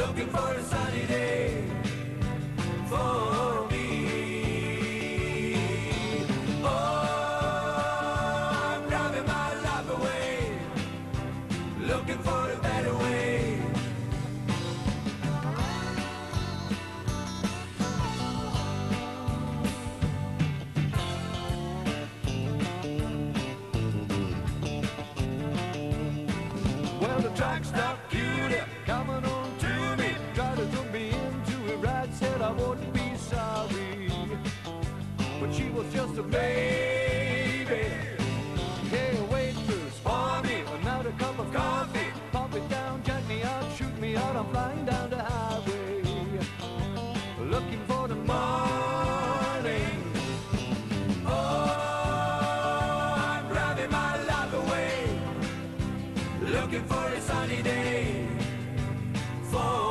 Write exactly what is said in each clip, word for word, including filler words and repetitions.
looking for a sunny day for me. Oh, I'm driving my life away, looking for a better way. Well, the track stopped. Just a baby. Hey, waitress, pour me another cup of coffee. Pop it down, jack me out, shoot me out. I'm flying down the highway, looking for the morning. Oh, I'm driving my life away, looking for a sunny day for me.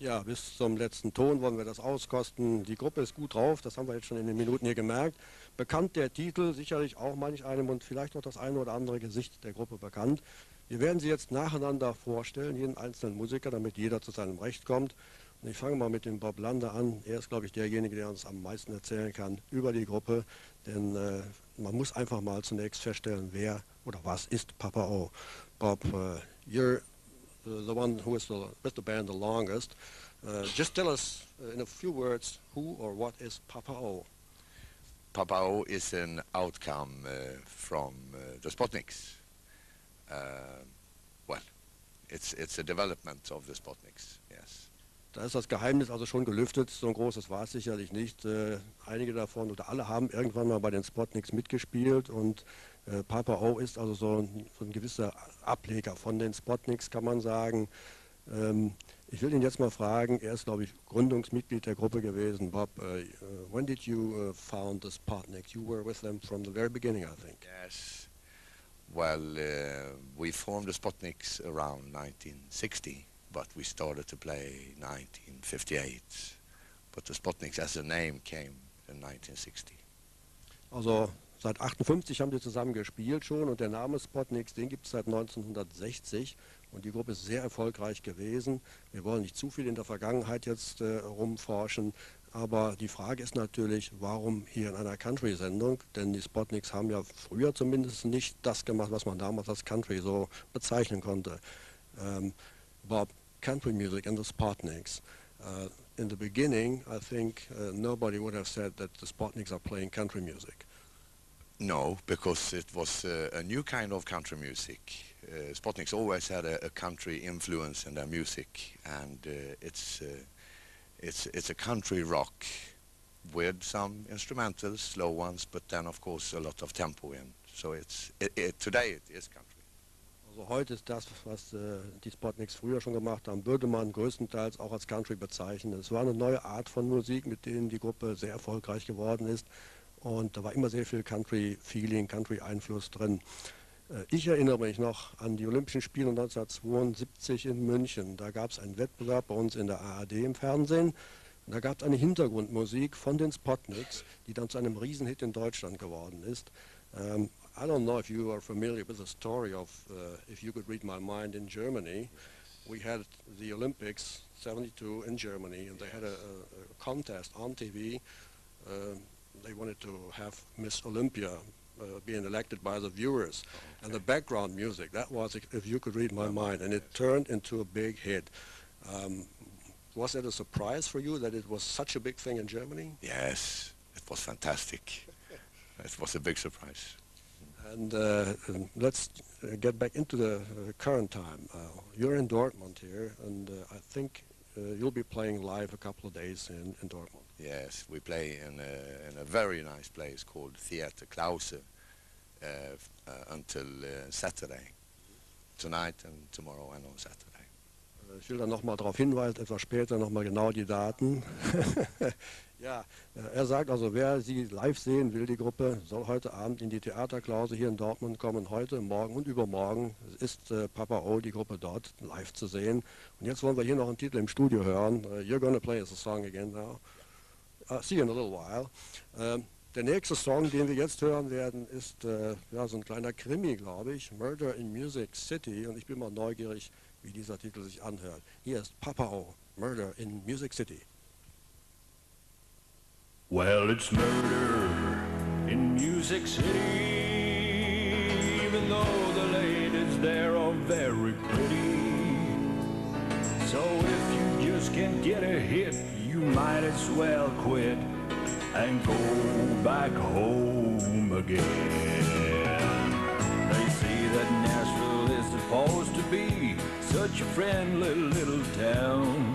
Ja, bis zum letzten Ton wollen wir das auskosten. Die Gruppe ist gut drauf, das haben wir jetzt schon in den Minuten hier gemerkt. Bekannt der Titel, sicherlich auch manch einem und vielleicht auch das eine oder andere Gesicht der Gruppe bekannt. Wir werden sie jetzt nacheinander vorstellen, jeden einzelnen Musiker, damit jeder zu seinem Recht kommt. Und ich fange mal mit dem Bob Lander an. Er ist, glaube ich, derjenige, der uns am meisten erzählen kann über die Gruppe. Denn äh, man muss einfach mal zunächst feststellen, wer oder was ist Papa'O. Bob, uh, you're... the one who is the, with the band the longest. Uh, just tell us uh, in a few words who or what is Papa'O. Papa'O is an outcome uh, from uh, the Spotnicks. Uh, well, it's, it's a development of the Spotnicks, yes. Da ist das Geheimnis also schon gelüftet, so ein großes war es sicherlich nicht. Äh, einige davon oder alle haben irgendwann mal bei den Spotnicks mitgespielt und äh, Papa'O ist also so ein, so ein gewisser Ableger von den Spotnicks, kann man sagen. Ähm, ich will ihn jetzt mal fragen, er ist, glaube ich, Gründungsmitglied der Gruppe gewesen. Bob, uh, when did you uh, found the Spotnicks? You were with them from the very beginning, I think. Yes, well, uh, we formed the Spotnicks around nineteen sixty. But we started to play in nineteen fifty-eight, but the Spotnicks as a name came in nineteen sixty. Also seit achtundfünfzig haben die zusammen gespielt schon und der Name Spotnicks, den gibt es seit neunzehnhundertsechzig und die Gruppe ist sehr erfolgreich gewesen. Wir wollen nicht zu viel in der Vergangenheit jetzt äh, rumforschen, aber die Frage ist natürlich, warum hier in einer Country-Sendung, denn die Spotnicks haben ja früher zumindest nicht das gemacht, was man damals als Country so bezeichnen konnte. Ähm, Bob, country music and the Spotnicks. Uh, in the beginning, I think uh, nobody would have said that the Spotnicks are playing country music. No, because it was uh, a new kind of country music. Uh, Spotnicks always had a, a country influence in their music, and uh, it's uh, it's it's a country rock with some instrumentals, slow ones, but then of course a lot of tempo in. So it's it, it, today it is country. Also heute ist das, was äh, die Spotnicks früher schon gemacht haben, würde man größtenteils auch als Country bezeichnen. Es war eine neue Art von Musik, mit denen die Gruppe sehr erfolgreich geworden ist. Und da war immer sehr viel Country-Feeling, Country-Einfluss drin. Ich erinnere mich noch an die Olympischen Spiele neunzehnhundertzweiundsiebzig in München. Da gab es einen Wettbewerb bei uns in der A R D im Fernsehen. Und da gab es eine Hintergrundmusik von den Spotnicks, die dann zu einem Riesenhit in Deutschland geworden ist. Um, I don't know if you are familiar with the story of uh, If You Could Read My Mind in Germany. We had the Olympics seventy-two in Germany and they had a, a contest on T V. Uh, they wanted to have Miss Olympia uh, being elected by the viewers. Okay. And the background music, that was If You Could Read My Mind, and it turned into a big hit. Um, was it a surprise for you that it was such a big thing in Germany? Yes, it was fantastic. It was a big surprise. And uh, um, let's uh, get back into the uh, current time. Uh, you're in Dortmund here, and uh, I think uh, you'll be playing live a couple of days in, in Dortmund. Yes, we play in a, in a very nice place called Theater Klause uh, uh, until uh, Saturday, tonight and tomorrow and on Saturday. Ich will da nochmal darauf hinweisen, etwas später nochmal genau die Daten. Ja, er sagt also, wer sie live sehen will, die Gruppe, soll heute Abend in die Theaterklause hier in Dortmund kommen. Heute, morgen und übermorgen ist äh, Papa'O, die Gruppe dort, live zu sehen. Und jetzt wollen wir hier noch einen Titel im Studio hören. Uh, You're Gonna Play is a Song Again Now. Uh, see you in a little while. Uh, der nächste Song, den wir jetzt hören werden, ist uh, ja, so ein kleiner Krimi, glaube ich. Murder in Music City. Und ich bin mal neugierig, wie dieser Titel sich anhört. Hier ist Papa'O, Murder in Music City. Well, it's murder in Music City, even though the ladies there are very pretty. So if you just can't get a hit, you might as well quit and go back home again. They say that Nashville is supposed to be such a friendly little town,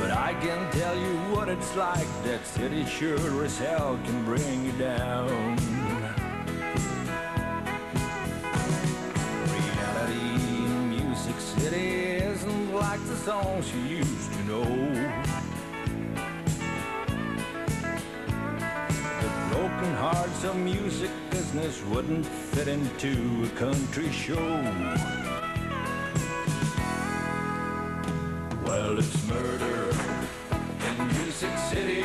but I can tell you what it's like. That city sure as hell can bring you down. Reality in Music City isn't like the songs you used to know. The broken hearts of music business wouldn't fit into a country show. Well, it's murder in Music City,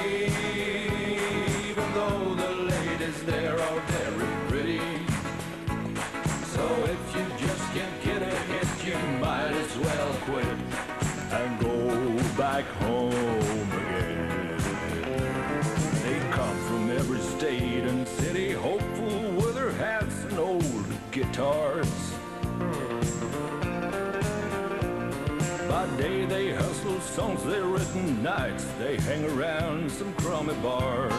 even though the ladies there are very pretty. So if you just can't get a hit, you might as well quit and go back home again. They come from every state and city, hopeful with their hats and old guitars. By day they hustle songs they written, nights they hang around some crummy bars.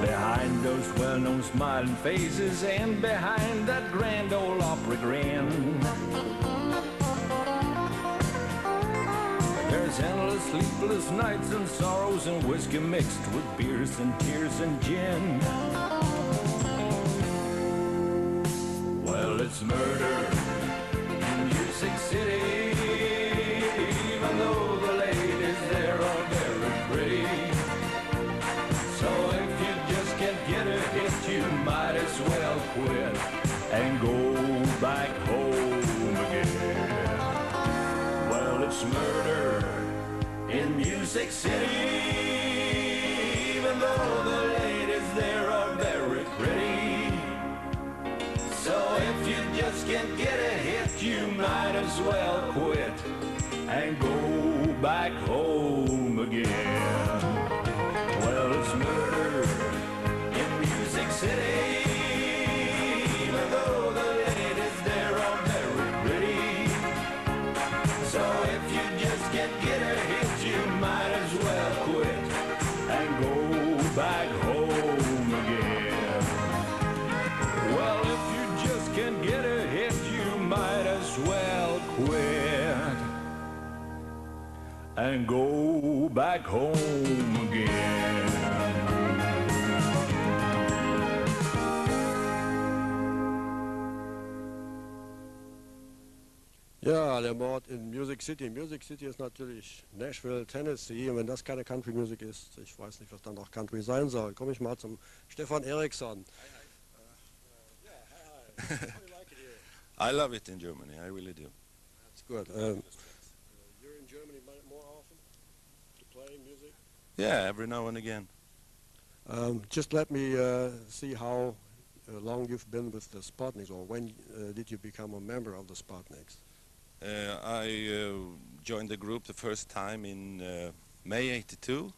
Behind those well-known smiling faces and behind that grand old opera grin, there's endless sleepless nights and sorrows and whiskey mixed with beers and tears and gin. Well, it's murder in Music City, even though the ladies there are very pretty. So if you just can't get a hit, you might as well quit and go back home again. Well, it's murder in Music City, even though the ladies there are very pretty. So if you just can't get a hit, you might as well quit and go back home again. Well, it's murder in Music City, even though the ladies there are very pretty. So if you just can't get a hit, you might as well quit and go back home again. Well, if you just can't get a hit, might as well quit and go back home again. Ja, der Mord in Music City. Music City ist natürlich Nashville, Tennessee. Und wenn das keine Country Music ist, ich weiß nicht, was dann noch Country sein soll. Komme ich mal zum Stefan Ericsson. Hi, hi. Uh, yeah, hi, hi. How do you like it here? I love it in Germany. I really do. That's good. Um, You're in Germany more often to play music? Yeah, every now and again. Um, just let me uh, see how long you've been with the Spotnicks, or when uh, did you become a member of the Spotnicks? Uh, I uh, joined the group the first time in uh, May eighty-two,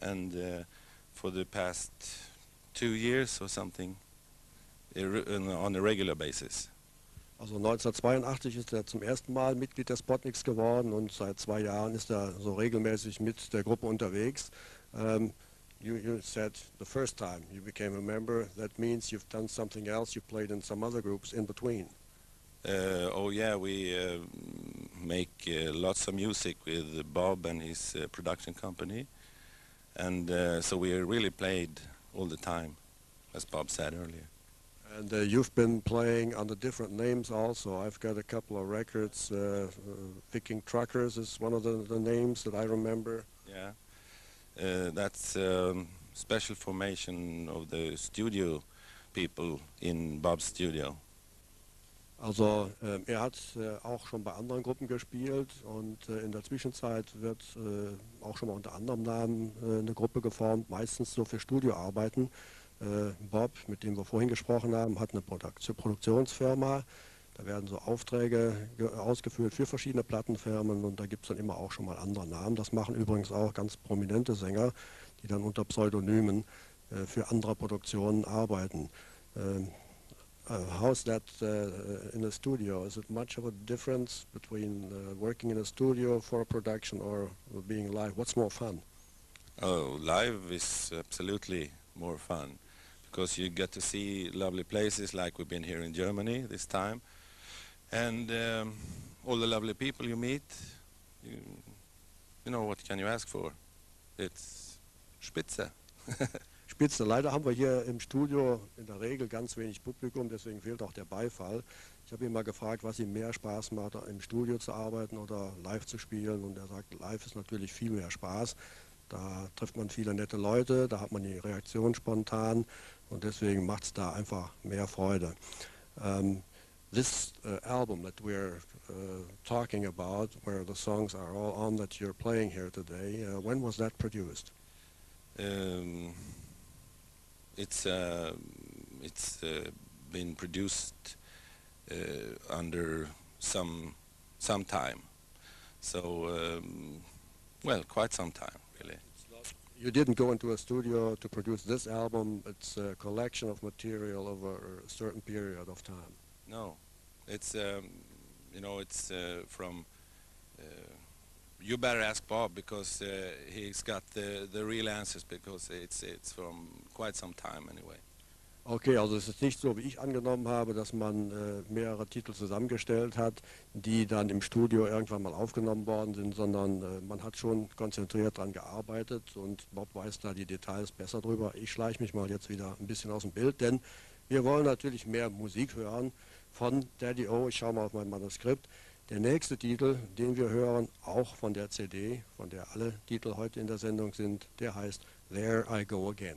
and uh, for the past two years or something, on a regular basis. Also neunzehnhundertzweiundachtzig ist er zum ersten Mal Mitglied der Spotnicks geworden, und seit zwei Jahren ist er so regelmäßig mit der Gruppe unterwegs. Um, you, you said the first time you became a member, that means you've done something else, you played in some other groups in between. Uh, oh yeah, we uh, make uh, lots of music with Bob and his uh, production company, and uh, so we really played all the time, as Bob said earlier. And uh, you've been playing under different names also. I've got a couple of records, uh, uh, Picking Truckers is one of the, the names that I remember. Yeah, uh, that's a um, special formation of the studio people in Bob's studio. Also ähm, er hat äh, auch schon bei anderen Gruppen gespielt, und äh, in der Zwischenzeit wird äh, auch schon mal unter anderem Namen äh, eine Gruppe geformt, meistens so für Studioarbeiten. Äh, Bob, mit dem wir vorhin gesprochen haben, hat eine Produkt- Produktionsfirma, da werden so Aufträge ausgeführt für verschiedene Plattenfirmen, und da gibt es dann immer auch schon mal andere Namen. Das machen übrigens auch ganz prominente Sänger, die dann unter Pseudonymen äh, für andere Produktionen arbeiten. Ähm, Uh, how's that uh, in a studio? Is it much of a difference between uh, working in a studio for a production or being live? What's more fun? Oh, live is absolutely more fun, because you get to see lovely places like we've been here in Germany this time, and um, all the lovely people you meet. You, you know, what can you ask for? It's spitze. Spitze. Leider haben wir hier im Studio in der Regel ganz wenig Publikum, deswegen fehlt auch der Beifall. Ich habe ihn mal gefragt, was ihm mehr Spaß macht, im Studio zu arbeiten oder live zu spielen, und er sagt, live ist natürlich viel mehr Spaß. Da trifft man viele nette Leute, da hat man die Reaktion spontan, und deswegen macht es da einfach mehr Freude. Um, this uh, album that we're uh, talking about, where the songs are all on that you're playing here today, uh, when was that produced? Um, It's uh, it's uh, been produced uh, under some some time, so um, well, quite some time really. You didn't go into a studio to produce this album. It's a collection of material over a certain period of time. No, it's um, you know it's uh, from. Uh, you better ask Bob, because uh, he's got the, the real answers, because it's, it's from quite some time anyway. Okay, also es ist nicht so, wie ich angenommen habe, dass man äh, mehrere Titel zusammengestellt hat, die dann im Studio irgendwann mal aufgenommen worden sind, sondern äh, man hat schon konzentriert daran gearbeitet, und Bob weiß da die Details besser drüber. Ich schleiche mich mal jetzt wieder ein bisschen aus dem Bild, denn wir wollen natürlich mehr Musik hören von Daddy-O. Ich schaue mal auf mein Manuskript. Der nächste Titel, den wir hören, auch von der C D, von der alle Titel heute in der Sendung sind, der heißt There I Go Again.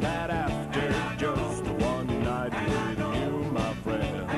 That after just one night with you, my friend,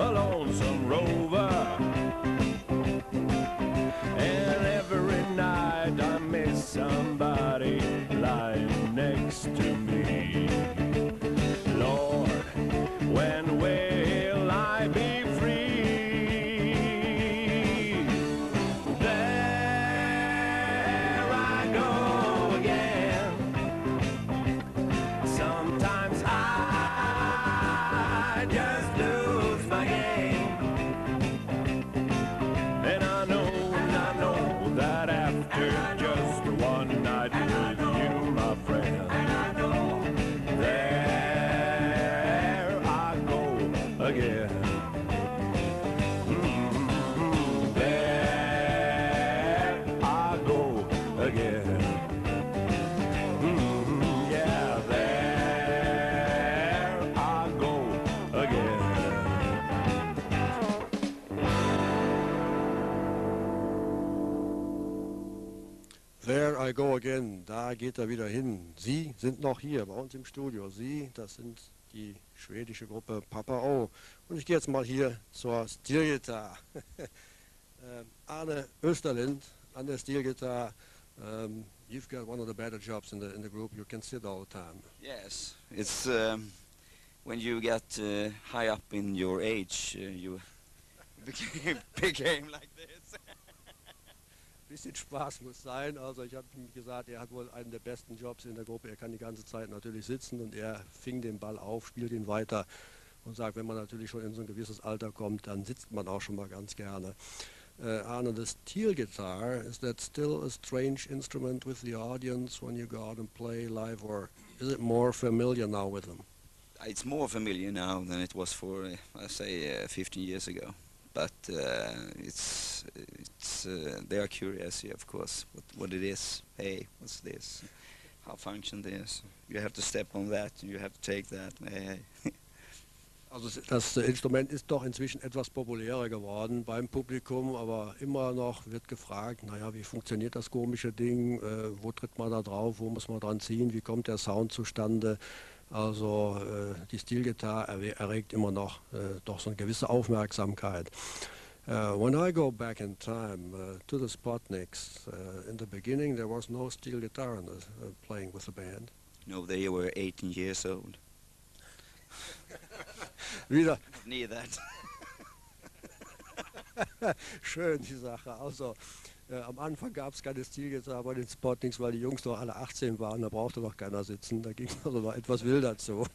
a lonesome rover. And every night I miss somebody lying next to me. Lord, when will I be free? There I go again. Sometimes I just lose my game. And I know, and I know that after just one night with you, my friend, there I go again. Mm-hmm. There I go again. Mm-hmm. Yeah, there I go again. There I go again, da geht er wieder hin. Sie sind noch hier bei uns im Studio. Sie, das sind die schwedische Gruppe Papa'O. Und ich gehe jetzt mal hier zur Stilgitarre. ähm, Arne Österlind an der Stilgitarre. Um, you've got one of the better jobs in the in the group. You can sit all the time. Yes, it's um, when you get uh, high up in your age, uh, you became, became like this. Ein bisschen Spaß muss sein. Also ich habe ihm gesagt, er hat wohl einen der besten Jobs in der Gruppe. Er kann die ganze Zeit natürlich sitzen und er fing den Ball auf, spielt ihn weiter und sagt, wenn man natürlich schon in so ein gewisses Alter kommt, dann sitzt man auch schon mal ganz gerne. Uh, Arne, the steel guitar, is that still a strange instrument with the audience when you go out and play live, or is it more familiar now with them? It's more familiar now than it was for, uh, I say, uh, fifteen years ago. But uh, it's it's uh, they are curious, of course, what what it is. Hey, what's this? How function this? You have to step on that. You have to take that. Hey. Also das Instrument ist doch inzwischen etwas populärer geworden beim Publikum, aber immer noch wird gefragt, naja, wie funktioniert das komische Ding, äh, wo tritt man da drauf, wo muss man dran ziehen, wie kommt der Sound zustande? Also äh, die Stilgitarre erregt immer noch äh, doch so eine gewisse Aufmerksamkeit. Uh, when I go back in time uh, to the Spotnicks, uh, in the beginning there was no steel guitar in the, uh, playing with the band. No, they were eighteen years old. Wieder. Schön die Sache. Also äh, am Anfang gab es keine Stilgitarre bei den Spotnicks, weil die Jungs doch alle achtzehn waren, da brauchte doch keiner sitzen, da ging es also noch etwas wilder zu.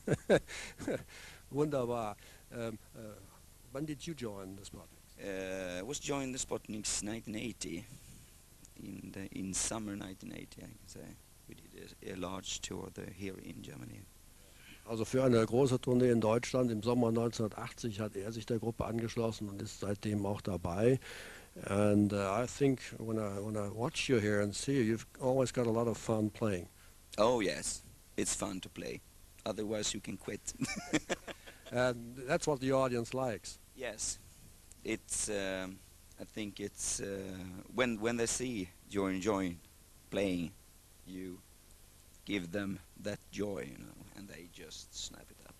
Wunderbar. Um, uh, when did you join the Spotnicks? Uh, I was joined the Spotnicks nineteen eighty, in, the, in summer nineteen eighty, I can say. We did a, a large tour there, here in Germany. Also für eine große Tournee in Deutschland im Sommer nineteen eighty hat er sich der Gruppe angeschlossen und ist seitdem auch dabei. And uh, I think when I when I watch you here and see you, you've always got a lot of fun playing. Oh yes, it's fun to play. Otherwise you can quit. And that's what the audience likes. Yes, it's. Um, I think it's uh, when when they see you're enjoying playing, you give them that joy, you know, and they just snap it up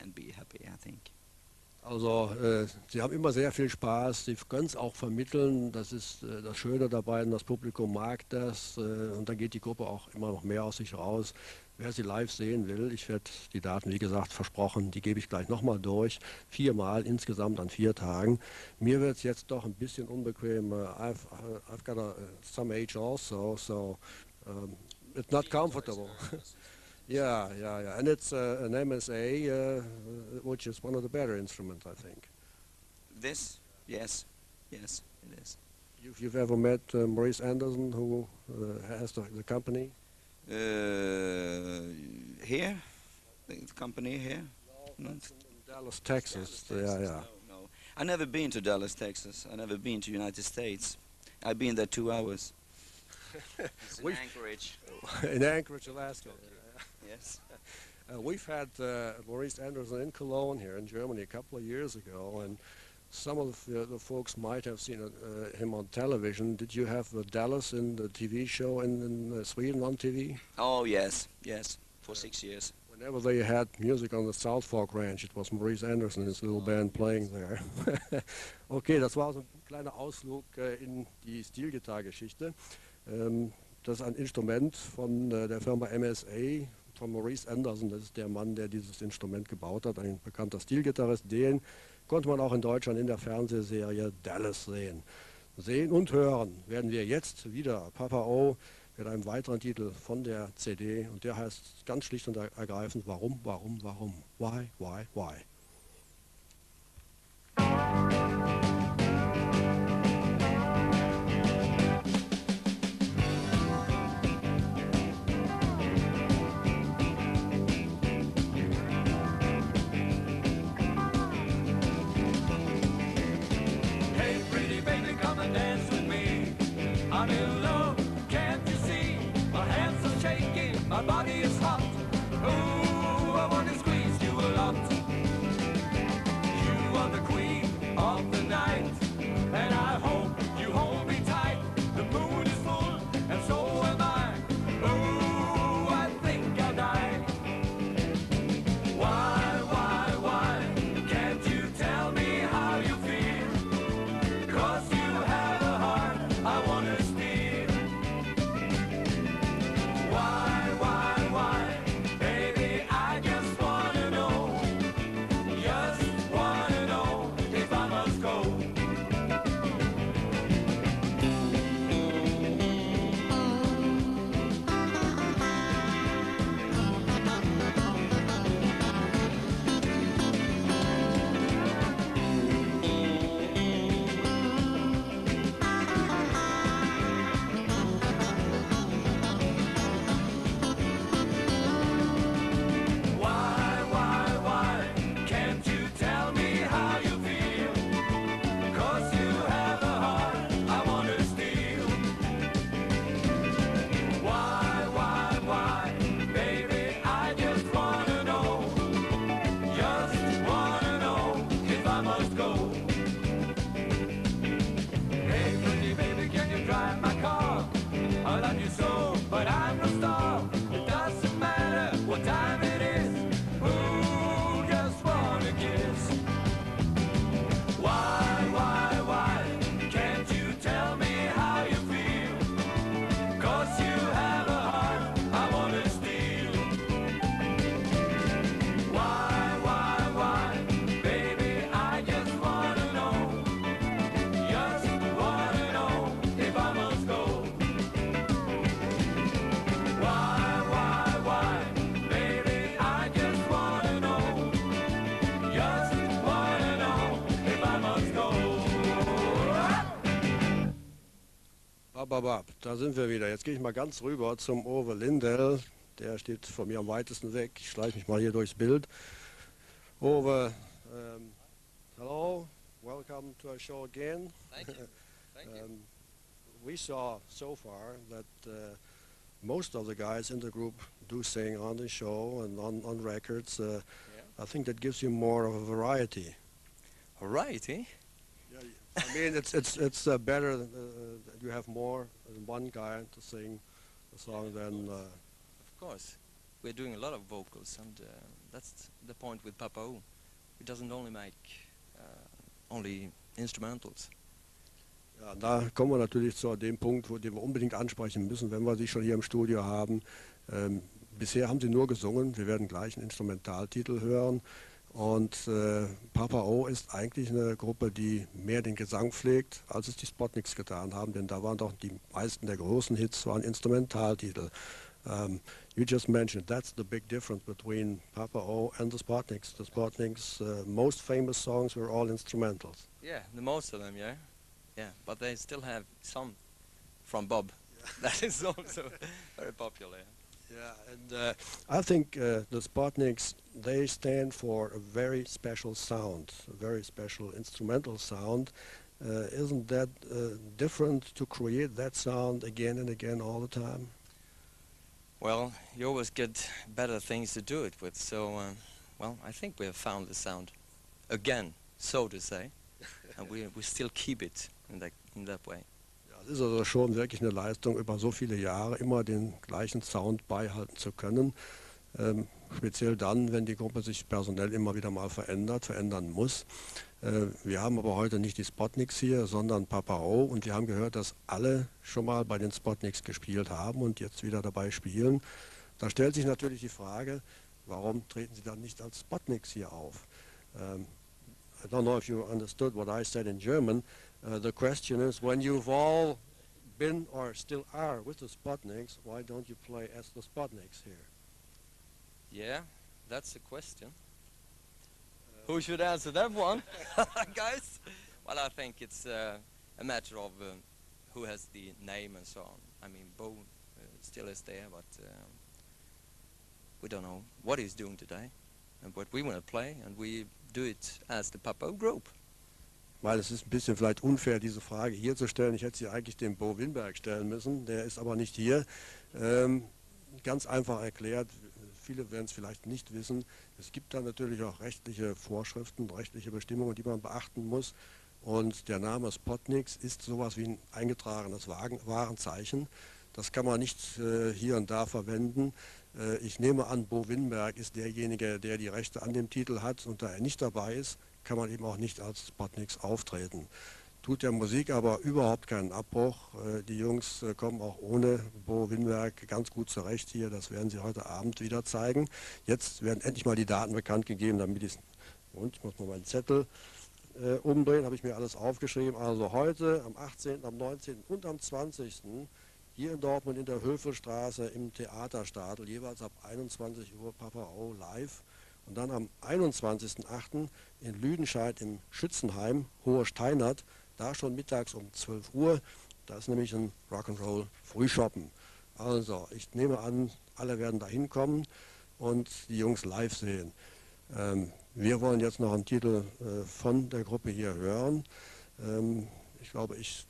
and be happy, I think. Also, äh, sie haben immer sehr viel Spaß, sie können es auch vermitteln, das ist äh, das Schöne dabei, das Publikum mag das äh, und dann geht die Gruppe auch immer noch mehr aus sich raus. Wer sie live sehen will, ich werde die Daten, wie gesagt, versprochen, die gebe ich gleich nochmal durch, viermal insgesamt an vier Tagen. Mir wird es jetzt doch ein bisschen unbequem, uh, I've, I've got a, uh, some age also, so... Um, it's not comfortable. Yeah, yeah, yeah. And it's uh, an M S A, uh, which is one of the better instruments, I think. This? Yes. Yes, it is. You've, you've ever met uh, Maurice Anderson, who uh, has the, the company? Uh, here? The company here? No, that's in, in Dallas, Texas. Dallas, Texas. Yeah, yeah. No, no. I've never been to Dallas, Texas. I've never been to United States. I've been there two hours. In Anchorage. In Anchorage, Alaska. Yes. Uh, we've had uh, Maurice Anderson in Cologne here in Germany a couple of years ago, and some of the, the folks might have seen uh, him on television. Did you have uh, Dallas in the T V show in, in uh, Sweden on T V? Oh, yes, yes, for uh, six years. Whenever they had music on the South Fork Ranch, it was Maurice Anderson and his little band playing there. Okay, das war so ein kleiner Ausflug äh, in die Steel-Gitarre-Geschichte. Ähm, das ist ein Instrument von äh, der Firma M S A, von Maurice Anderson. Das ist der Mann, der dieses Instrument gebaut hat, ein bekannter Steel-Gitarrist. Den konnte man auch in Deutschland in der Fernsehserie Dallas sehen. Sehen und hören werden wir jetzt wieder Papa'O mit einem weiteren Titel von der C D, und der heißt ganz schlicht und ergreifend Warum, Warum, Warum, Why, Why, Why. Da sind wir wieder. Jetzt gehe ich mal ganz rüber zum Ove Lindell. Der steht von mir am weitesten weg. Ich schleiche mich mal hier durchs Bild. Ove, um, hello, welcome to our show again. Thank you. Thank you. Um, we saw so far that uh, most of the guys in the group do sing on the show and on, on records. Uh, yeah. I think that gives you more of a variety. Variety? I mean, it's it's it's uh, better that uh, you have more than one guy to sing a song yeah, than. Of course. Uh, of course, we're doing a lot of vocals, and uh, that's the point with Papa'O. It doesn't only make uh, only instrumentals. Ja, da kommen wir natürlich zu dem Punkt, wo den wir unbedingt ansprechen müssen, wenn wir Sie schon hier im Studio haben. Ähm, bisher haben Sie nur gesungen. Wir werden gleich einen Instrumentaltitel hören. Und äh, Papa'O ist eigentlich eine Gruppe, die mehr den Gesang pflegt, als es die Spotnicks getan haben, denn da waren doch die meisten der großen Hits waren Instrumentaltitel. Um, you just mentioned that's the big difference between Papa'O and the Spotnicks. The Spotnicks' uh, most famous songs were all instrumentals. Yeah, the most of them, yeah, yeah. But they still have some from Bob. Yeah. That is also very popular. Yeah, and uh, I think uh, the Spotnicks, they stand for a very special sound, a very special instrumental sound. Uh, isn't that uh, different to create that sound again and again all the time? Well, you always get better things to do it with, so, uh, well, I think we have found the sound again, so to say, and we, we still keep it in that, in that way. Es ist also schon wirklich eine Leistung, über so viele Jahre immer den gleichen Sound beibehalten zu können. Ähm, speziell dann, wenn die Gruppe sich personell immer wieder mal verändert, verändern muss. Äh, wir haben aber heute nicht die Spotnicks hier, sondern Papa'O, und wir haben gehört, dass alle schon mal bei den Spotnicks gespielt haben und jetzt wieder dabei spielen. Da stellt sich natürlich die Frage, warum treten sie dann nicht als Spotnicks hier auf? Um, I don't know if you understood what I said in German. Uh, the question is, when you've all been or still are with the Spotnicks, why don't you play as the Spotnicks here? Yeah, that's the question. Uh, Who should answer that one? Guys? Well, I think it's uh, a matter of um, who has the name and so on. I mean, Bo uh, still is there, but um, we don't know what he's doing today and what we want to play, and we do it as the Papa'O group. Weil es ist ein bisschen vielleicht unfair, diese Frage hier zu stellen. Ich hätte sie eigentlich dem Bo Winberg stellen müssen, der ist aber nicht hier. Ähm, ganz einfach erklärt, viele werden es vielleicht nicht wissen, es gibt da natürlich auch rechtliche Vorschriften, rechtliche Bestimmungen, die man beachten muss. Und der Name Spotnicks ist sowas wie ein eingetragenes Warenzeichen. Das kann man nicht äh, hier und da verwenden. Äh, ich nehme an, Bo Winberg ist derjenige, der die Rechte an dem Titel hat, und da er nicht dabei ist, kann man eben auch nicht als Spotnicks auftreten. Tut der Musik aber überhaupt keinen Abbruch. Äh, die Jungs äh, kommen auch ohne Bo Winberg ganz gut zurecht hier. Das werden sie heute Abend wieder zeigen. Jetzt werden endlich mal die Daten bekannt gegeben, damit ich... Und ich muss mal meinen Zettel äh, umdrehen, habe ich mir alles aufgeschrieben. Also heute am achtzehnten, am neunzehnten und am zwanzigsten hier in Dortmund in der Hövelstraße im Theaterstadel, jeweils ab einundzwanzig Uhr Papa'O live. Und dann am einundzwanzigsten achten in Lüdenscheid im Schützenheim, Hohe Steinert, da schon mittags um zwölf Uhr. Da ist nämlich ein Rock'n'Roll Frühschoppen. Also, ich nehme an, alle werden da hinkommen und die Jungs live sehen. Ähm, wir wollen jetzt noch einen Titel äh, von der Gruppe hier hören. Ähm, ich glaube, ich...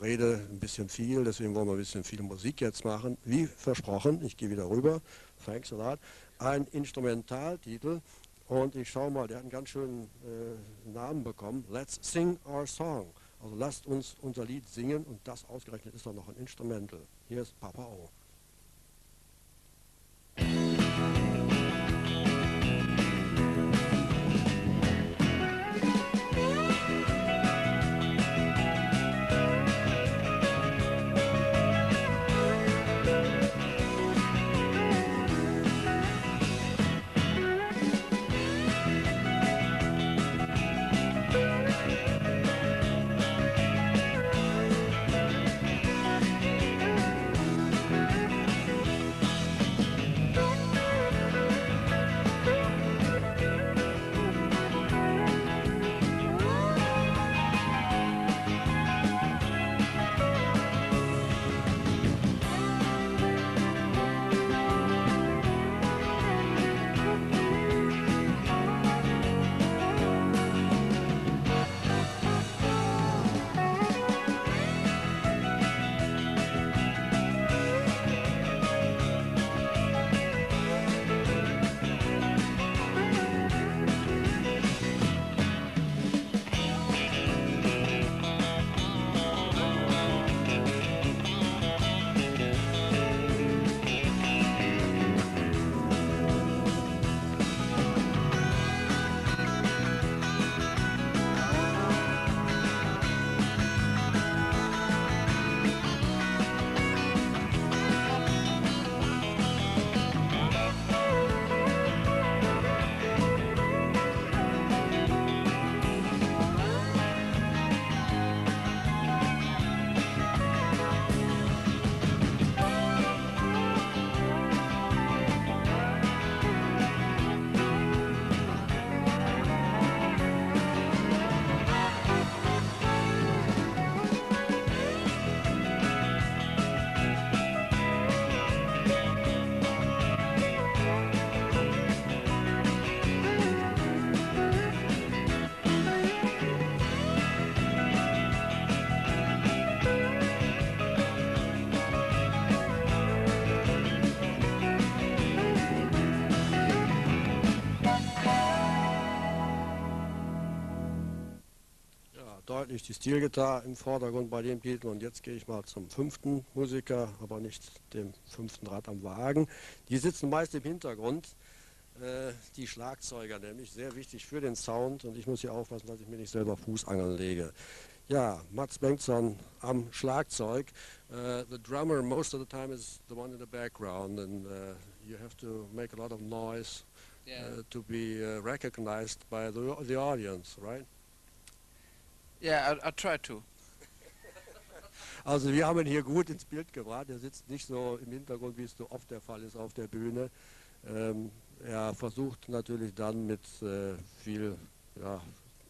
rede ein bisschen viel, deswegen wollen wir ein bisschen viel Musik jetzt machen. Wie versprochen, ich gehe wieder rüber, thanks a lot, ein Instrumentaltitel, und ich schaue mal, der hat einen ganz schönen äh, Namen bekommen, Let's Sing Our Song, also lasst uns unser Lied singen, und das ausgerechnet ist doch noch ein Instrumental. Hier ist Papa'O. Thank you. deutlich die Stilgitarre im Vordergrund bei dem Titel. Und jetzt gehe ich mal zum fünften Musiker, aber nicht dem fünften Rad am Wagen. Die sitzen meist im Hintergrund, äh, die Schlagzeuger nämlich, sehr wichtig für den Sound. Und ich muss hier aufpassen, dass ich mir nicht selber Fußangeln lege. Ja, Mats Bengtsson am Schlagzeug. Uh, the drummer most of the time is the one in the background, and uh, you have to make a lot of noise yeah. uh, to be uh, recognized by the, the audience, right? Yeah, I, I try to. Also wir haben ihn hier gut ins Bild gebracht. Er sitzt nicht so im Hintergrund, wie es so oft der Fall ist auf der Bühne. Ähm, er versucht natürlich dann mit äh, viel, ja,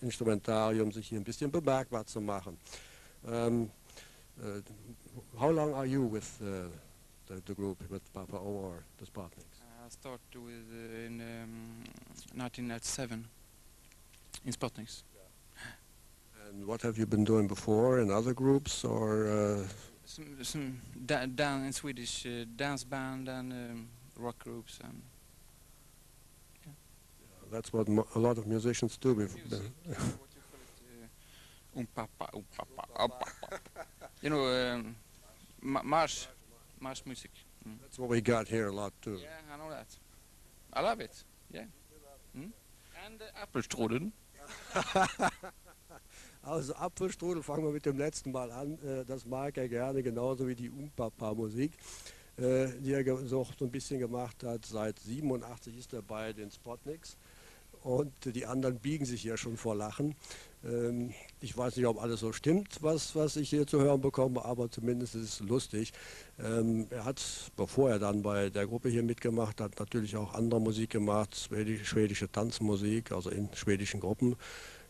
Instrumentarium, sich hier ein bisschen bemerkbar zu machen. Um, uh, how long are you with uh, the, the group, with Papa'O or the Spotnicks? I started with uh, in um, nineteen ninety-seven in Spotnicks. Yeah. And what have you been doing before in other groups or? Uh, some some da dan in Swedish uh, dance band and um, rock groups and. That's what mo a lot of musicians do. Music, yeah, what you call it, uh, um papa, um papa, um papa. You know, um, ma marsh, marsh music. Mm. That's what we got here a lot too. Yeah, I know that. I love it. Yeah. Mm? And uh, Apfelstrudel. Also Apfelstrudel, fangen wir mit dem letzten Mal an. Das mag er gerne, genauso wie die Umpapa-Musik, die er so ein bisschen gemacht hat. Seit siebenundachtzig ist er bei den Spotnicks. Und die anderen biegen sich hier schon vor Lachen. Ähm, ich weiß nicht, ob alles so stimmt, was, was ich hier zu hören bekomme, aber zumindest ist es lustig. Ähm, er hat, bevor er dann bei der Gruppe hier mitgemacht hat, natürlich auch andere Musik gemacht, schwedische, schwedische Tanzmusik, also in schwedischen Gruppen.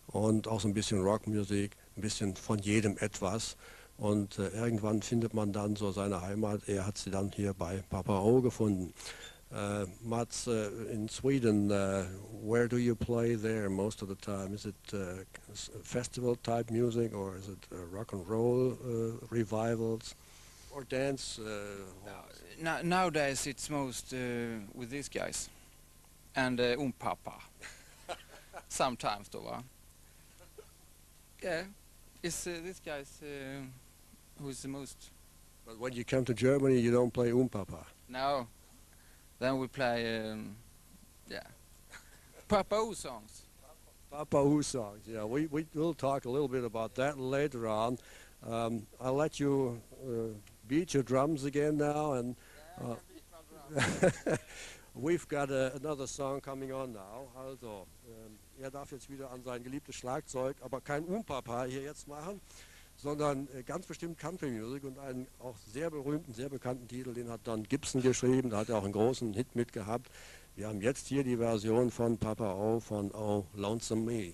Und auch so ein bisschen Rockmusik, ein bisschen von jedem etwas. Und äh, irgendwann findet man dann so seine Heimat. Er hat sie dann hier bei Papa'O gefunden. Uh, Mats, uh, in Sweden, uh, where do you play there most of the time? Is it uh, festival type music, or is it uh, rock and roll uh, revivals, or dance? Uh, no, no, nowadays it's most uh, with these guys, and uh, um papa. Sometimes, though. Uh. Yeah, it's uh, these guys uh, who's the most. But when you come to Germany, you don't play um papa. No. Then we play, um, yeah, Papa'O songs. Papa'O songs, yeah. We, we will talk a little bit about that later on. Um, I'll let you uh, beat your drums again now. And uh, we've got uh, another song coming on now. Also, um, er darf jetzt wieder an sein geliebtes Schlagzeug, aber kein Umpapa hier jetzt machen, sondern ganz bestimmt Country Music und einen auch sehr berühmten, sehr bekannten Titel, den hat Don Gibson geschrieben, da hat er auch einen großen Hit mitgehabt. Wir haben jetzt hier die Version von Papa'O von Oh Lonesome Me.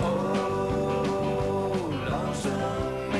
Oh, lonesome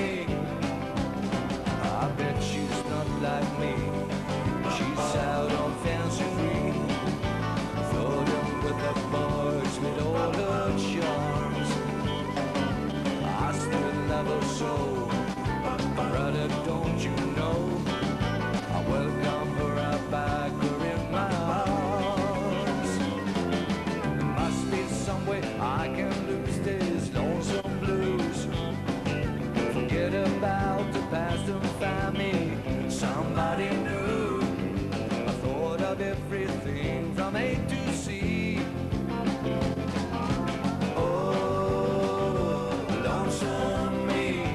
me.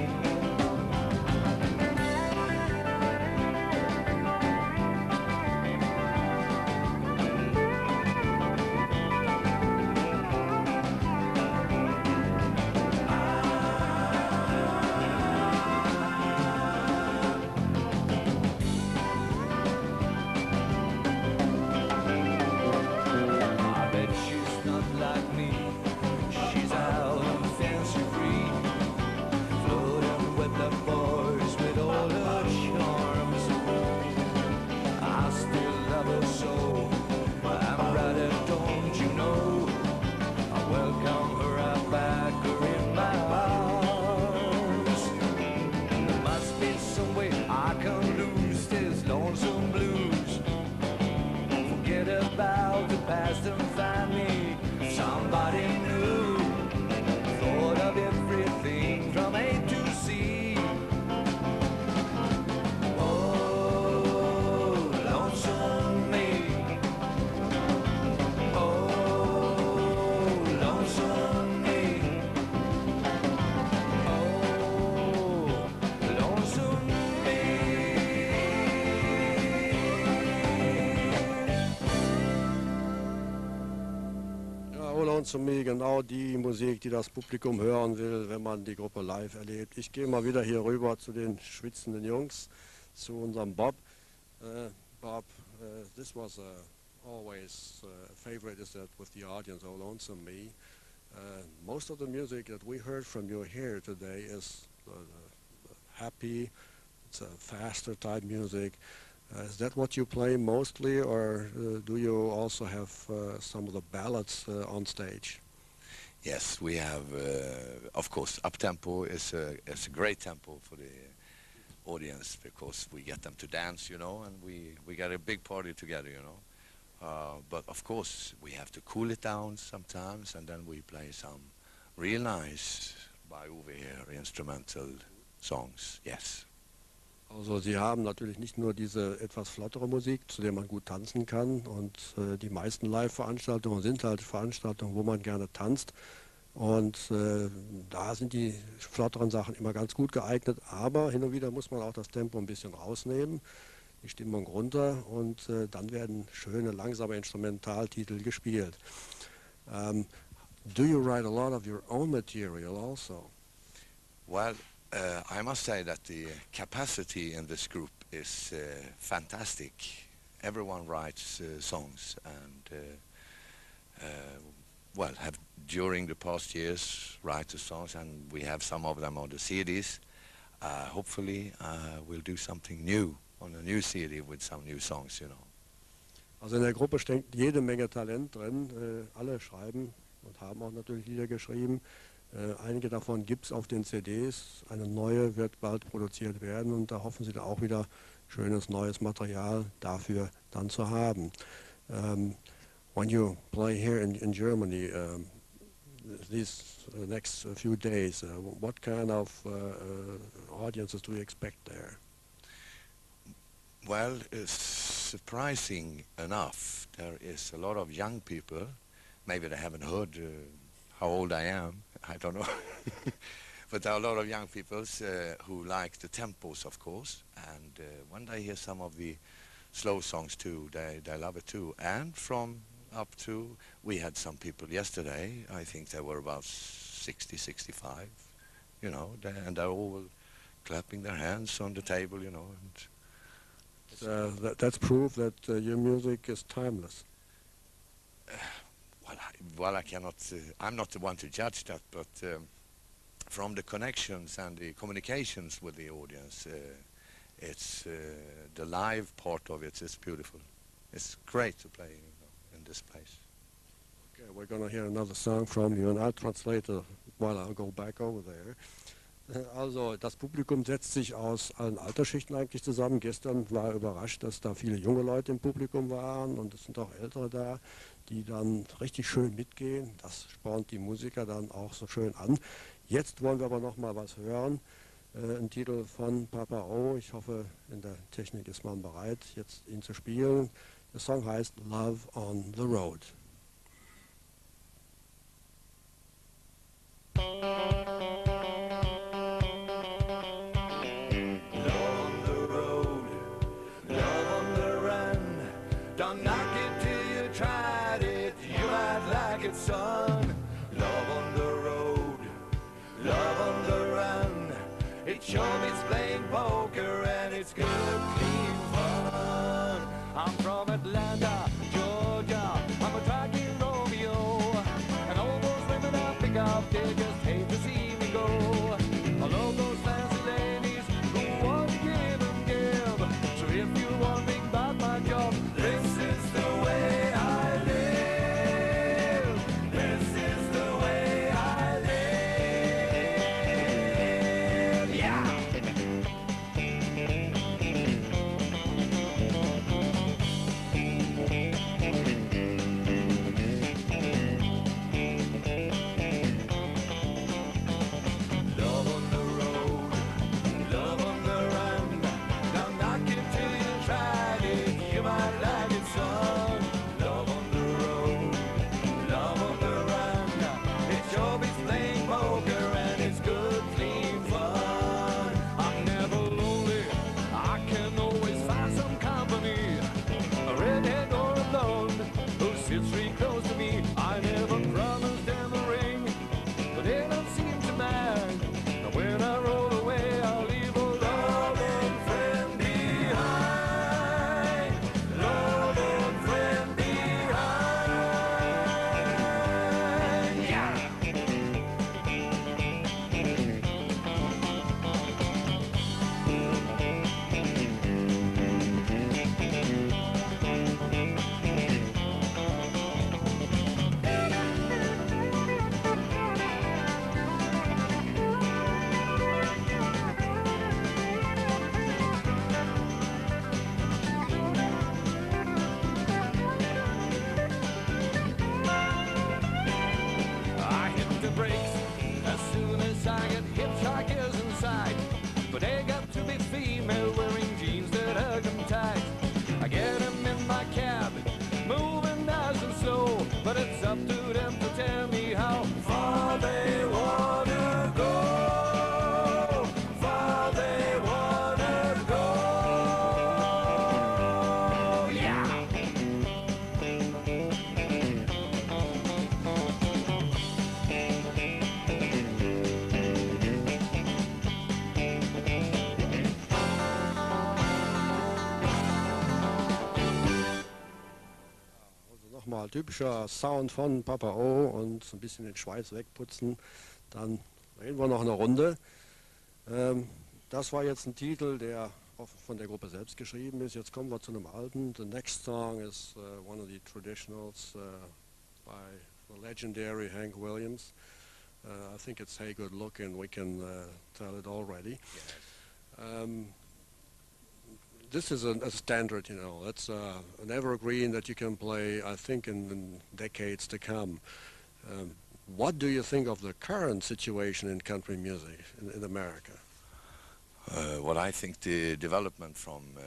zu mir genau die Musik, die das Publikum hören will, wenn man die Gruppe live erlebt. Ich gehe mal wieder hier rüber zu den schwitzenden Jungs, zu unserem Bob. Uh, Bob, uh, this was uh, always uh, a favorite, is that with the audience, oh lonesome me. Uh, most of the music that we heard from you here today is uh, happy, it's a faster type music. Uh, is that what you play mostly, or uh, do you also have uh, some of the ballads uh, on stage? Yes, we have, uh, of course, up-tempo is a, is a great tempo for the audience because we get them to dance, you know, and we, we got a big party together, you know. Uh, but of course, we have to cool it down sometimes, and then we play some real nice by Ove here instrumental songs, yes. Also Sie haben natürlich nicht nur diese etwas flottere Musik, zu der man gut tanzen kann, und äh, die meisten Live-Veranstaltungen sind halt Veranstaltungen, wo man gerne tanzt, und äh, da sind die flotteren Sachen immer ganz gut geeignet, aber hin und wieder muss man auch das Tempo ein bisschen rausnehmen, die Stimmung runter, und äh, dann werden schöne, langsame Instrumentaltitel gespielt. Um, do you write a lot of your own material also? Well, Uh, I must say that the capacity in this group is uh, fantastic. Everyone writes uh, songs and, uh, uh, well, have during the past years write the songs, and we have some of them on the C Ds. Uh, hopefully uh, we'll do something new on a new C D with some new songs, you know. Also in der Gruppe steckt jede Menge Talent drin. Uh, alle schreiben und haben auch natürlich Lieder geschrieben. Uh, einige davon gibt es auf den C Ds, eine neue wird bald produziert werden, und da hoffen Sie dann auch wieder schönes neues Material dafür dann zu haben. Um, when you play here in, in Germany um, these uh, next few days, uh, what kind of uh, audiences do you expect there? Well, uh, surprising enough, there is a lot of young people, maybe they haven't heard uh, how old I am. I don't know, but there are a lot of young people uh, who like the tempos, of course, and uh, when they hear some of the slow songs too, they, they love it too. And from up to, we had some people yesterday, I think they were about sixty, sixty-five, you know, they, and they're all clapping their hands on the table, you know. And uh, that, that's proof that uh, your music is timeless. Uh, Well, I cannot, uh, I'm not the one to judge that, but um, from the connections and the communications with the audience, uh, it's, uh, the live part of it is beautiful. It's great to play, you know, in this place. Okay, we're going to hear another song from you, and I'll translate it while I go back over there. Also, das Publikum setzt sich aus allen Altersschichten eigentlich zusammen. Gestern war ich überrascht, dass da viele junge Leute im Publikum waren, und es sind auch Ältere da, die dann richtig schön mitgehen. Das spornt die Musiker dann auch so schön an. Jetzt wollen wir aber noch mal was hören. Äh, ein Titel von Papa'O. Ich hoffe, in der Technik ist man bereit, jetzt ihn zu spielen. Der Song heißt Love on the Road. Son, love on the road, love on the run. It sure means playing poker, and it's good clean fun. I'm from Atlanta, Georgia. I'm a tracking Romeo, and all those women I pick up, they just hate to see me go. I love those fancy ladies who want to give and give. So if you want me back my job, this is the way. right, but they got to be female wearing jeans that hug them tight. I get them in my cab, moving nice and slow, but it's up to them to tell me how far they wanna go. Typischer Sound von Papa'O und ein bisschen den Schweiß wegputzen, dann reden wir noch eine Runde. Ähm, das war jetzt ein Titel, der von der Gruppe selbst geschrieben ist. Jetzt kommen wir zu einem alten. The next song is uh, one of the traditionals uh, by the legendary Hank Williams. Uh, I think it's Hey Good Looking, we can uh, tell it already. Um, This is a, a standard, you know, that's uh, an evergreen that you can play, I think, in, in decades to come. Um, what do you think of the current situation in country music in, in America? Uh, well, I think the development from uh,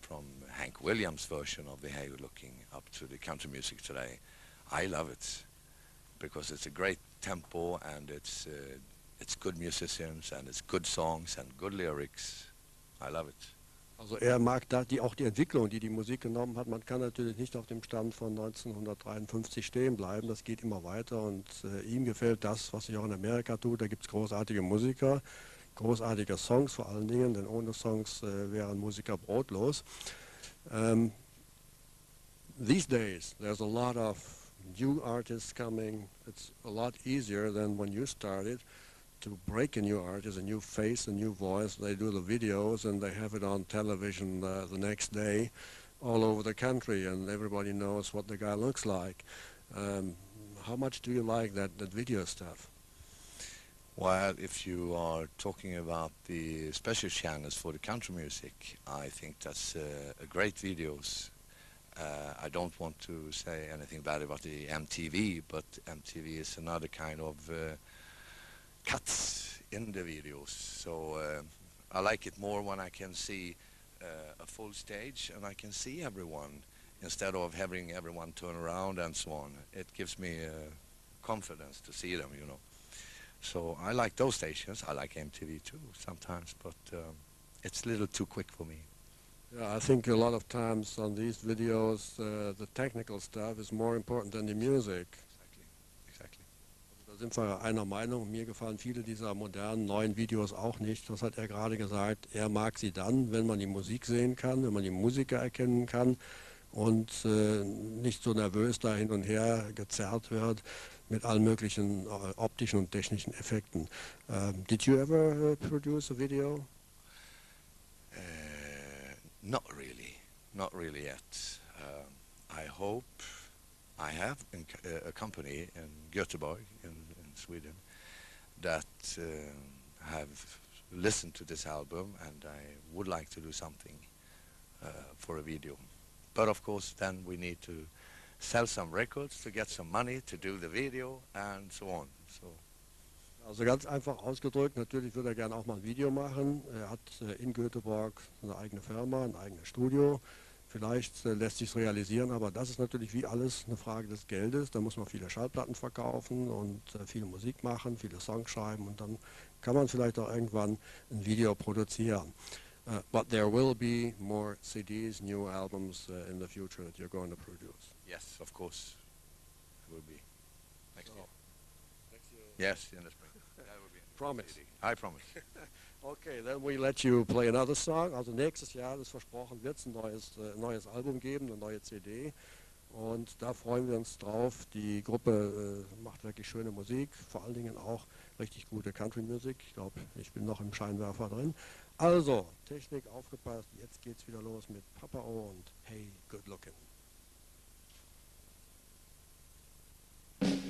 from Hank Williams' version of the Hey Good Looking up to the country music today, I love it because it's a great tempo and it's uh, it's good musicians and it's good songs and good lyrics. I love it. Also er mag da die, auch die Entwicklung, die die Musik genommen hat. Man kann natürlich nicht auf dem Stand von neunzehnhundertdreiundfünfzig stehen bleiben. Das geht immer weiter und äh, ihm gefällt das, was sich auch in Amerika tut. Da gibt es großartige Musiker, großartige Songs vor allen Dingen, denn ohne Songs äh, wären Musiker brotlos. Um, these days there's a lot of new artists coming. It's a lot easier than when you started. To break a new artist, a new face, a new voice. They do the videos and they have it on television uh, the next day all over the country and everybody knows what the guy looks like. Um, how much do you like that, that video stuff? Well, if you are talking about the special channels for the country music, I think that's uh, a great videos. Uh, I don't want to say anything bad about the M T V, but M T V is another kind of uh, cuts in the videos, so uh, I like it more when I can see uh, a full stage and I can see everyone instead of having everyone turn around and so on. It gives me uh, confidence to see them, you know. So I like those stations. I like M T V too sometimes, but um, it's a little too quick for me. Yeah, I think a lot of times on these videos uh, the technical stuff is more important than the music. Da sind wir einer Meinung. Mir gefallen viele dieser modernen, neuen Videos auch nicht. Das hat er gerade gesagt. Er mag sie dann, wenn man die Musik sehen kann, wenn man die Musiker erkennen kann und äh, nicht so nervös da hin und her gezerrt wird mit allen möglichen äh, optischen und technischen Effekten. Uh, did you ever uh, produce a video? Uh, not really. Not really yet. Uh, I hope. I have in, uh, a company in Göteborg, in, in Sweden, that uh, have listened to this album and I would like to do something uh, for a video. But of course then we need to sell some records to get some money to do the video and so on. So. Also ganz einfach ausgedrückt, natürlich würde er gerne auch mal ein Video machen. Er hat äh, in Göteborg eine eigene Firma, ein eigenes Studio. Vielleicht äh, lässt sich es realisieren, aber das ist natürlich wie alles eine Frage des Geldes. Da muss man viele Schallplatten verkaufen und äh, viel Musik machen, viele Songs schreiben und dann kann man vielleicht auch irgendwann ein Video produzieren. Uh, but there will be more C Ds, new albums uh, in the future that you're going to produce. Yes, of course. It will be. Next oh. year. Next year? Yes, in the spring. That will be in the promise. C D. I promise. Okay, then we let you play another song. Also nächstes Jahr, das versprochen, wird es ein neues, äh, neues Album geben, eine neue C D. Und da freuen wir uns drauf. Die Gruppe äh, macht wirklich schöne Musik, vor allen Dingen auch richtig gute Country-Musik. Ich glaube, ich bin noch im Scheinwerfer drin. Also, Technik aufgepasst, jetzt geht's wieder los mit Papa'O und Hey Good Looking. Thank you.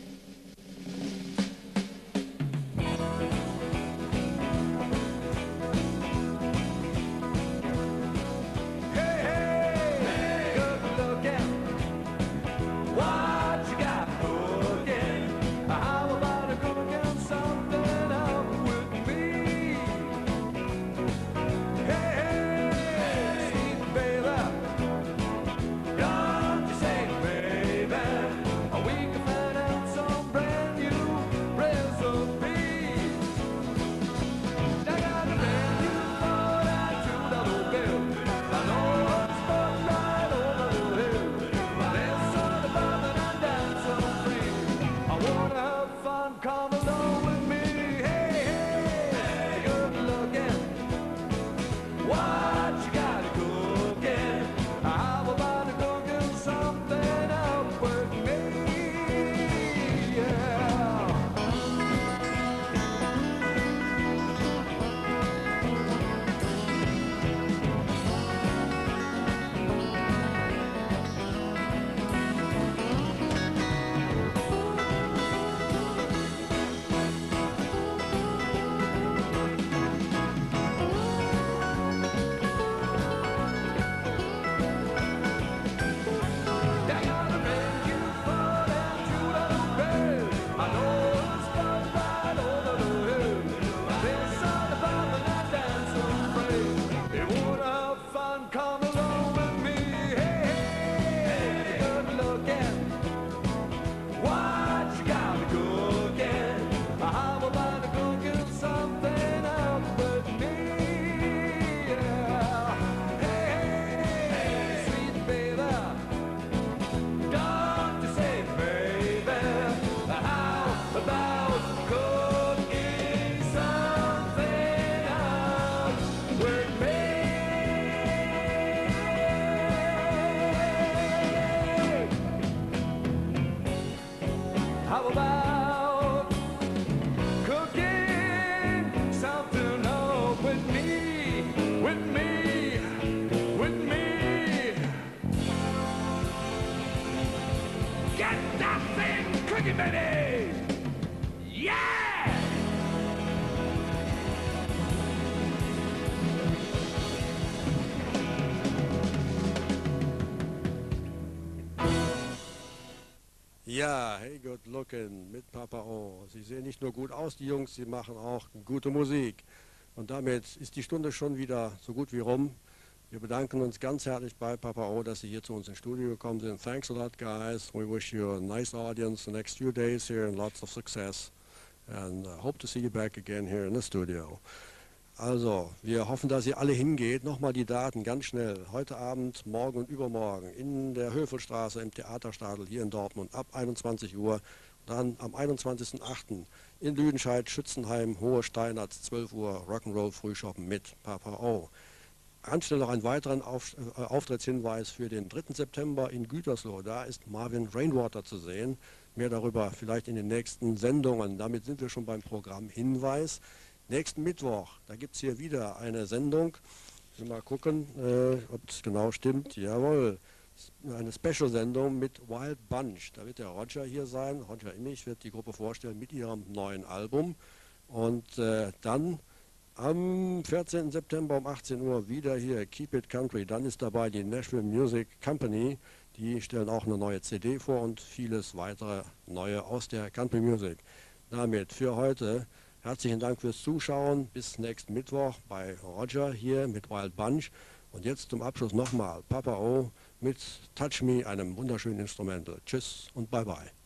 Ja, hey, good looking mit Papa'O. Sie sehen nicht nur gut aus, die Jungs, sie machen auch gute Musik. Und damit ist die Stunde schon wieder so gut wie rum. Wir bedanken uns ganz herzlich bei Papa'O, dass Sie hier zu uns ins Studio gekommen sind. Thanks a lot, guys. We wish you a nice audience the next few days here and lots of success. And uh, hope to see you back again here in the studio. Also, wir hoffen, dass ihr alle hingeht. Nochmal die Daten ganz schnell. Heute Abend, morgen und übermorgen in der Hövelstraße im Theaterstadel hier in Dortmund ab einundzwanzig Uhr. Dann am einundzwanzigsten achten in Lüdenscheid, Schützenheim, Hohe Steinatz, zwölf Uhr, Rock'n'Roll Frühschoppen mit Papa'O. Anstelle noch einen weiteren Auf, äh, Auftrittshinweis für den dritten September in Gütersloh. Da ist Marvin Rainwater zu sehen. Mehr darüber vielleicht in den nächsten Sendungen. Damit sind wir schon beim Programm Hinweis. Nächsten Mittwoch, da gibt es hier wieder eine Sendung. Mal gucken, äh, ob es genau stimmt. Jawohl. Eine Special-Sendung mit Wild Bunch. Da wird der Roger hier sein. Roger Immich wird die Gruppe vorstellen mit ihrem neuen Album. Und äh, dann am vierzehnten September um achtzehn Uhr wieder hier Keep It Country. Dann ist dabei die National Music Company. Die stellen auch eine neue C D vor und vieles weitere Neue aus der Country Music. Damit für heute herzlichen Dank fürs Zuschauen. Bis nächsten Mittwoch bei Roger hier mit Wild Bunch. Und jetzt zum Abschluss nochmal Papa'O mit Touch Me, einem wunderschönen Instrumental. Tschüss und bye bye.